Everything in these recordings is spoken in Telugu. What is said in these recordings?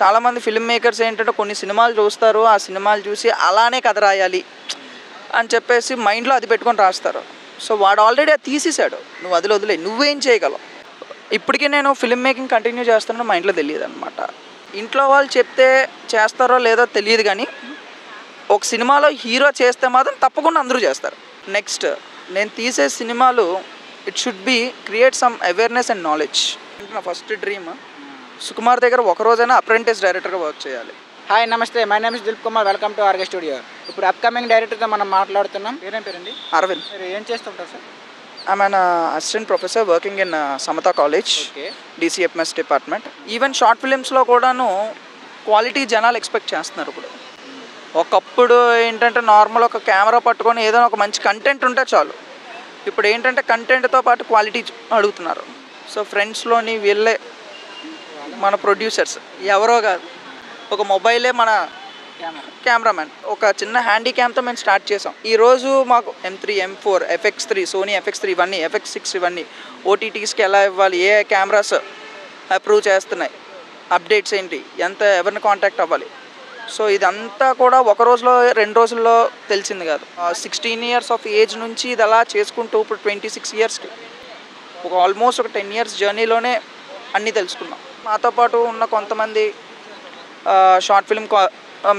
చాలా మంది ఫిల్మ్ మేకర్స్ ఏంటంటే కొన్ని సినిమాలు చూస్తారు, ఆ సినిమాలు చూసి అలానే కథ రాయాలి అని చెప్పేసి మైండ్లో అది పెట్టుకొని రాస్తారు. సో వాడు ఆల్రెడీ అది తీసేశాడు, నువ్వు అది వదిలే, నువ్వేం చేయగలవు. ఇప్పటికీ నేను ఫిల్మ్ మేకింగ్ కంటిన్యూ చేస్తానో మా ఇంట్లో తెలియదు అనమాట. ఇంట్లో వాళ్ళు చెప్తే చేస్తారో లేదో తెలియదు, కానీ ఒక సినిమాలో హీరో చేస్తే మాత్రం తప్పకుండా అందరూ చేస్తారు. నెక్స్ట్ నేను తీసే సినిమాలు it should be create some awareness and knowledge. నా ఫస్ట్ డ్రీమ్ సుకుమార్ దగ్గర ఒకరోజైనా అప్రెంటిస్ డైరెక్టర్గా వర్క్ చేయాలి. హాయ్ నమస్తే, my name is Dilip Kumar, welcome to RK studio. ఇప్పుడు అప్కమింగ్ డైరెక్టర్తో మనం మాట్లాడుతున్నాం. పేరేం పేరండి? అరవింద్. మీరు ఏం చేస్తుంటారు sir? I'm an assistant professor working in Samatha College, okay. DCFMS department. Even short films lo kuda nu quality janal expect chestunaru kuda. Okappudu entante normal oka camera pattukoni edana oka manchi content unte chalu. Ippudu entante content tho paatu quality adugutunnaru. So friends lo ni ville mana producers evaro gaadu oka mobile e mana cameraman ఒక చిన్న హ్యాండీక్యామ్తో మేము స్టార్ట్ చేసాం. ఈరోజు మాకు M3, M4, FX3, Sony FX3 ఇవన్నీ, FX6 ఇవన్నీ ఓటీటీస్కి ఎలా ఇవ్వాలి, ఏ కెమెరాస్ అప్రూవ్ చేస్తున్నాయి, అప్డేట్స్ ఏంటి, ఎంత ఎవరిని కాంటాక్ట్ అవ్వాలి, సో ఇదంతా కూడా ఒక రోజులో రెండు రోజుల్లో తెలిసింది కాదు. 16 years ఆఫ్ ఏజ్ నుంచి ఇది అలా చేసుకుంటూ ఇప్పుడు 26 yearsకి ఒక ఆల్మోస్ట్ ఒక 10 years జర్నీలోనే అన్నీ తెలుసుకున్నాం. మాతో పాటు ఉన్న కొంతమంది షార్ట్ ఫిల్మ్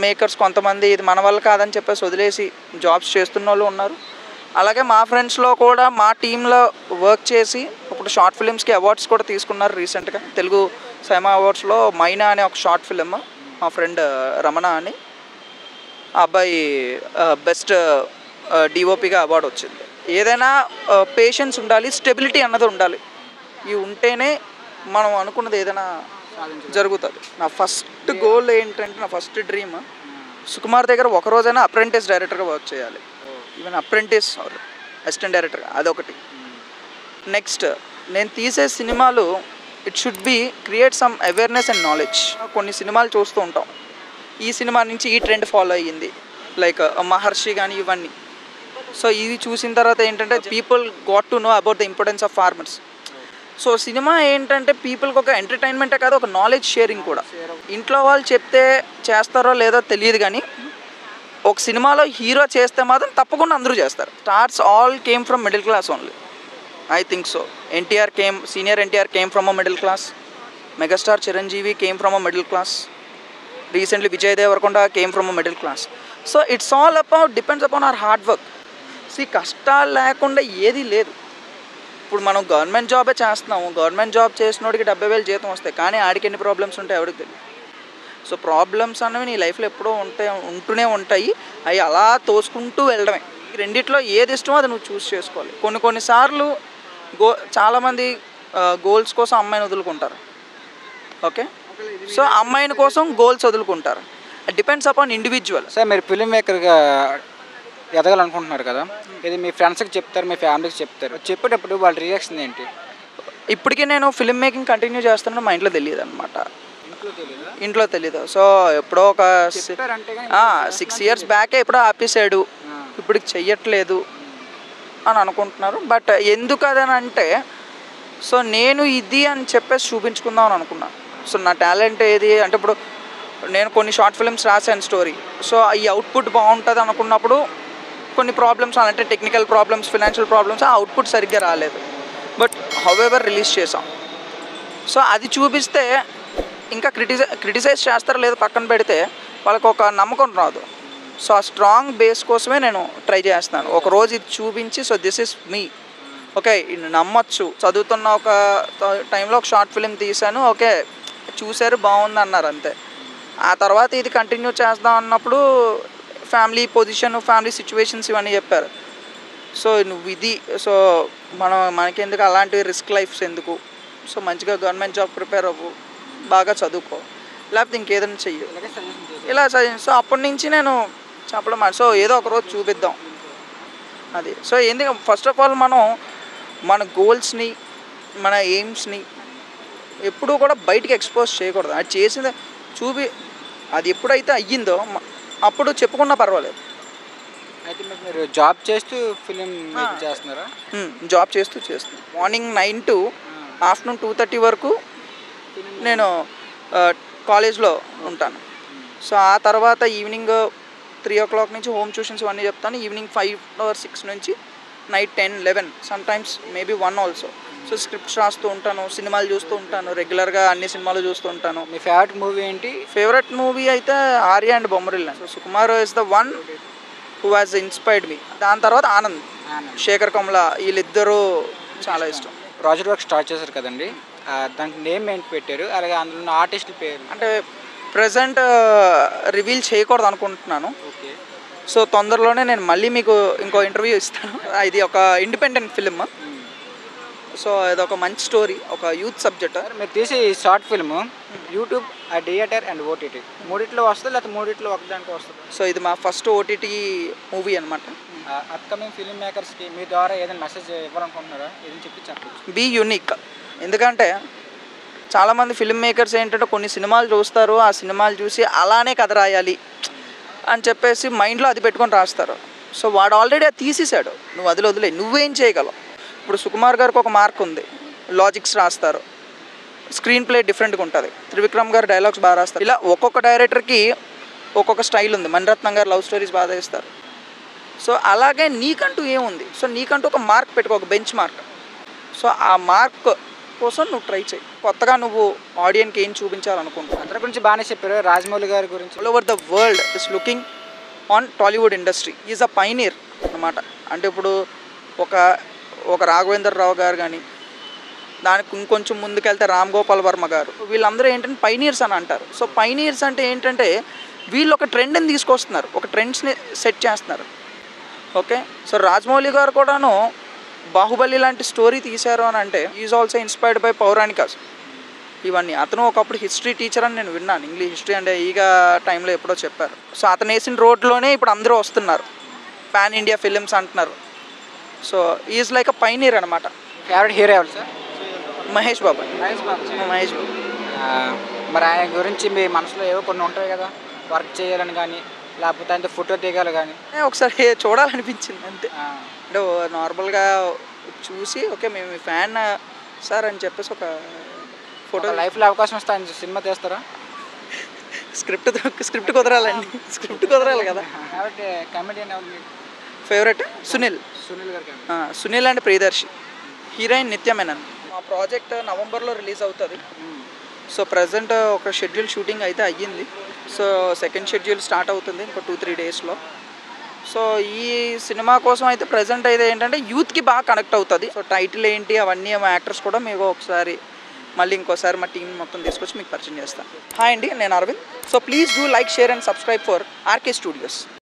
మేకర్స్, కొంతమంది ఇది మన వల్ల కాదని చెప్పేసి వదిలేసి జాబ్స్ చేస్తున్న వాళ్ళు ఉన్నారు. అలాగే మా ఫ్రెండ్స్లో కూడా మా టీంలో వర్క్ చేసి ఇప్పుడు షార్ట్ ఫిలిమ్స్కి అవార్డ్స్ కూడా తీసుకున్నారు. రీసెంట్గా తెలుగు సైమా అవార్డ్స్లో మైనా అనే ఒక షార్ట్ ఫిలిం మా ఫ్రెండ్ రమణ అని ఆ అబ్బాయి బెస్ట్ డిఓపిగా అవార్డు వచ్చింది. ఏదైనా పేషెన్స్ ఉండాలి, స్టెబిలిటీ అన్నది ఉండాలి. ఇవి ఉంటేనే మనం అనుకున్నది ఏదైనా జరుగుతుంది. నా ఫస్ట్ గోల్ ఏంటంటే, నా ఫస్ట్ డ్రీమ్ సుకుమార్ దగ్గర ఒకరోజైనా అప్రెంటిస్ డైరెక్టర్గా వర్క్ చేయాలి. ఈవెన్ అప్రెంటిస్ ఆర్ అసిస్టెంట్ డైరెక్టర్గా, అదొకటి. నెక్స్ట్ నేను తీసే సినిమాలు it should be create some awareness and knowledge. కొన్ని సినిమాలు చూస్తూ ఉంటాం, ఈ సినిమా నుంచి ఈ ట్రెండ్ ఫాలో అయ్యింది, లైక్ మహర్షి కానీ ఇవన్నీ. సో ఇవి చూసిన తర్వాత ఏంటంటే people got to know about the importance of farmers. So cinema ఏంటంటే పీపుల్కి ఒక ఎంటర్టైన్మెంటే కాదు, ఒక నాలెడ్జ్ షేరింగ్ కూడా. ఇంట్లో వాళ్ళు చెప్తే చేస్తారో లేదో తెలియదు, కానీ ఒక సినిమాలో హీరో చేస్తే మాత్రం తప్పకుండా అందరూ చేస్తారు. Stars all came from middle class only, I think so. Senior NTR came from a middle class, megastar Chiranjeevi came from a middle class, recently Vijay Deverakonda came from a middle class. So it's all about depends upon our hard work. So కష్టాలు లేకుండా ఏదీ లేదు. ఇప్పుడు మనం గవర్నమెంట్ జాబే చేస్తున్నాము, గవర్నమెంట్ జాబ్ చేసినోడికి 70,000 జీతం వస్తాయి, కానీ ఆడికి ఎన్ని ప్రాబ్లమ్స్ ఉంటాయి ఎవరికి తెలియదు. సో ప్రాబ్లమ్స్ అనేవి నీ లైఫ్లో ఎప్పుడూ ఉంటూనే ఉంటాయి. అవి అలా తోసుకుంటూ వెళ్ళడమే. రెండిట్లో ఏది ఇష్టమో అది నువ్వు చూస్ చేసుకోవాలి. కొన్నిసార్లు చాలామంది గోల్స్ కోసం అమ్మాయిని వదులుకుంటారు, ఓకే. సో అమ్మాయిని కోసం గోల్స్ వదులుకుంటారు, డిపెండ్స్ అపాన్ ఇండివిజువల్. సార్ మీరు ఫిల్మ్ మేకర్గా ఎదగాలనుకుంటున్నారు కదా, ఇది మీ ఫ్రెండ్స్కి చెప్తారు, మీ ఫ్యామిలీకి చెప్తారు, చెప్పేటప్పుడు వాళ్ళ రియాక్షన్ ఏంటి? ఇప్పటికీ నేను ఫిల్మ్ మేకింగ్ కంటిన్యూ చేస్తానో మా ఇంట్లో తెలియదు అనమాట, ఇంట్లో తెలీదు. సో ఎప్పుడో ఒక 6 years బ్యాకే ఎప్పుడో ఆపేసాడు, ఇప్పుడు చెయ్యట్లేదు అని అనుకుంటున్నారు. బట్ ఎందుకు అదని అంటే, సో నేను ఇది అని చెప్పేసి చూపించుకుందాం అని అనుకున్నాను. సో నా టాలెంట్ ఏది అంటే, ఇప్పుడు నేను కొన్ని షార్ట్ ఫిల్మ్స్ రాశాను స్టోరీ, సో ఈ అవుట్పుట్ బాగుంటుంది అనుకున్నప్పుడు కొన్ని ప్రాబ్లమ్స్, అలాంటి టెక్నికల్ ప్రాబ్లమ్స్, ఫినాన్షియల్ ప్రాబ్లమ్స్, ఆ అవుట్పుట్ సరిగ్గా రాలేదు. బట్ హౌఎవర్ రిలీజ్ చేసాం. సో అది చూపిస్తే ఇంకా క్రిటిసైజ్ చేస్తారో లేదో పక్కన పెడితే వాళ్ళకి ఒక నమ్మకం రాదు. సో ఆ స్ట్రాంగ్ బేస్ కోసమే నేను ట్రై చేస్తున్నాను. ఒకరోజు ఇది చూపించి, so this is me, okay, నమ్మచ్చు. చదువుతున్న ఒక టైంలో ఒక షార్ట్ ఫిల్మ్ తీశాను, ఓకే, చూశారు, బాగుంది అన్నారు, అంతే. ఆ తర్వాత ఇది కంటిన్యూ చేద్దాం అన్నప్పుడు ఫ్యామిలీ పొజిషన్, ఫ్యామిలీ సిచ్యువేషన్స్ ఇవన్నీ చెప్పారు. సో నువ్వు ఇది, సో మనకెందుకు అలాంటి రిస్క్ లైఫ్స్ ఎందుకు, సో మంచిగా గవర్నమెంట్ జాబ్ ప్రిపేర్ అవ్వు, బాగా చదువుకో, లేకపోతే ఇంకేదైనా చెయ్యి, ఇలా సజెషన్. సో అప్పటి నుంచి నేను చెప్పడం, సో ఏదో ఒకరోజు చూపిద్దాం అది. సో ఎందుకంటే ఫస్ట్ ఆఫ్ ఆల్ మనం మన గోల్స్ని, మన ఎయిమ్స్ని ఎప్పుడూ కూడా బయటికి ఎక్స్పోజ్ చేయకూడదు. అది చేసింది అది ఎప్పుడైతే అయ్యిందో అప్పుడు చెప్పుకున్నా పర్వాలేదు. అయితే మీరు జాబ్ చేస్తూ ఫిలిం చేస్తున్నారా? జాబ్ చేస్తున్నా. మార్నింగ్ 9 to afternoon 2:30 వరకు నేను కాలేజ్లో ఉంటాను. సో ఆ తర్వాత ఈవినింగ్ 3 o'clock నుంచి హోమ్ ట్యూషన్స్ అన్నీ చెప్తాను. ఈవినింగ్ 5 or 6 నుంచి night 10, 11, sometimes maybe 1 also. So scripts రాస్తూ ఉంటాను, సినిమాలు చూస్తూ ఉంటాను, రెగ్యులర్గా అన్ని సినిమాలు చూస్తూ ఉంటాను. మీ ఫేవరెట్ మూవీ ఏంటి? ఫేవరెట్ మూవీ అయితే Arya and Bommarillu. So Sukumar is the one who has inspired me. దాని తర్వాత ఆనంద్, శేఖర్ కమల, వీళ్ళిద్దరూ చాలా ఇష్టం. ప్రాజెక్ట్ వర్క్ స్టార్ట్ చేశారు కదండి, దానికి నేమ్ ఏంటి పెట్టారు? అలాగే అందులో ఉన్న ఆర్టిస్ట్ పేరు? అంటే ప్రజెంట్ రివీల్ చేయకూడదు అనుకుంటున్నాను. సో తొందరలోనే నేను మళ్ళీ మీకు ఇంకో ఇంటర్వ్యూ ఇస్తాను. ఇది ఒక ఇండిపెండెంట్ ఫిలిం, సో ఇది ఒక మంచి స్టోరీ, ఒక యూత్ సబ్జెక్ట్. మీరు తీసే ఈ short film YouTube, theatre and OTT మూడిట్లో వస్తుంది, లేకపోతే మూడిట్లో ఒకదానికి వస్తుంది. సో ఇది మా ఫస్ట్ ఓటీటీ మూవీ అనమాట. అప్కమింగ్ ఫిల్మ్ మేకర్స్కి మీ ద్వారా ఏదైనా మెసేజ్ ఇవ్వాలనుకుంటున్నారా? ఏదైనా చెప్పి చెప్పండి. Be unique. ఎందుకంటే చాలామంది ఫిల్మ్ మేకర్స్ ఏంటంటే కొన్ని సినిమాలు చూస్తారు, ఆ సినిమాలు చూసి అలానే కథ రాయాలి అని చెప్పేసి మైండ్లో అది పెట్టుకొని రాస్తారు. సో వాడు ఆల్రెడీ అది తీసేశాడు, నువ్వు అది వదిలే, నువ్వేం చేయగలవు? ఇప్పుడు సుకుమార్ గారికి ఒక మార్క్ ఉంది, లాజిక్స్ రాస్తారు, స్క్రీన్ ప్లే డిఫరెంట్గా ఉంటుంది. త్రివిక్రమ్ గారు డైలాగ్స్ బాగా రాస్తారు. ఇలా ఒక్కొక్క డైరెక్టర్కి ఒక్కొక్క స్టైల్ ఉంది. మన్రత్నంగారు లవ్ స్టోరీస్ బాగా చేస్తారు. సో అలాగే నీకంటూ ఏముంది? సో నీకంటూ ఒక మార్క్ పెట్టుకో, ఒక బెంచ్ మార్క్. సో ఆ మార్క్ కోసం నువ్వు ట్రై చేయి. కొత్తగా నువ్వు ఆడియన్స్కి ఏం చూపించాలనుకుంటున్నావు? అందరి గురించి బాగానే చెప్పారు. రాజమౌళి గారి గురించి, all over the world is looking on Tollywood industry, is a pioneer అనమాట. అంటే ఇప్పుడు ఒక రాఘవేంద్ర రావు గారు, కానీ దానికి ఇంకొంచెం ముందుకెళ్తే రామ్గోపాల్ వర్మ గారు, వీళ్ళందరూ ఏంటంటే పైనీర్స్ అని అంటారు. సో పైనీర్స్ అంటే ఏంటంటే వీళ్ళు ఒక ట్రెండ్ని తీసుకొస్తున్నారు, ఒక ట్రెండ్స్ని సెట్ చేస్తున్నారు. ఓకే, సో రాజమౌళి గారు కూడాను బాహుబలి లాంటి స్టోరీ తీశారు అని అంటే ఈజ్ ఆల్సో ఇన్స్పైర్డ్ బై పౌరాణికాస్. ఇవన్నీ అతను ఒకప్పుడు హిస్టరీ టీచర్ అని నేను విన్నాను, ఇంగ్లీష్ హిస్టరీ అంటే ఈగా టైంలో ఎప్పుడో చెప్పారు. సో అతను వేసిన రోడ్లోనే ఇప్పుడు అందరూ వస్తున్నారు, పాన్ ఇండియా ఫిలిమ్స్ అంటున్నారు. So is like a pioneer అనమాట. ఫేవరెట్ హీరో ఎవరు సార్? మహేష్ బాబా. మహేష్ బాబా మరి ఆయన గురించి మీ మనసులో ఏవో కొన్ని ఉంటాయి కదా, వర్క్ చేయాలని కానీ లేకపోతే అంటే ఫోటో దిగాలి కానీ? ఒకసారి చూడాలనిపించింది అంతే. అంటే నార్మల్గా చూసి ఓకే మేము మీ ఫ్యాన్ సార్ అని చెప్పేసి ఒక ఫోటో. లైఫ్లో అవకాశం వస్తే ఆయన సినిమా తీస్తారా? స్క్రిప్ట్ కుదరాలండి, స్క్రిప్ట్ కుదరాలి కదా. కామెడియన్ ఎవరు favourite? Sunil and Priyadarshi. Heroine Nithya Menen. మా ప్రాజెక్ట్ నవంబర్లో రిలీజ్ అవుతుంది. సో ప్రజెంట్ ఒక షెడ్యూల్ షూటింగ్ అయితే అయ్యింది. సో సెకండ్ షెడ్యూల్ స్టార్ట్ అవుతుంది ఇంకో 2-3 డేస్లో. సో ఈ సినిమా కోసం అయితే ప్రజెంట్ అయితే ఏంటంటే యూత్కి బాగా కనెక్ట్ అవుతుంది. సో టైటిల్ ఏంటి అవన్నీ మా యాక్టర్స్ కూడా మీకు ఒకసారి మళ్ళీ ఇంకోసారి మా టీం మొత్తం తీసుకొచ్చి మీకు పరిచయం చేస్తాను. హాయ్ అండి, నేను Arvind. So please do like, share and subscribe for RK Studios.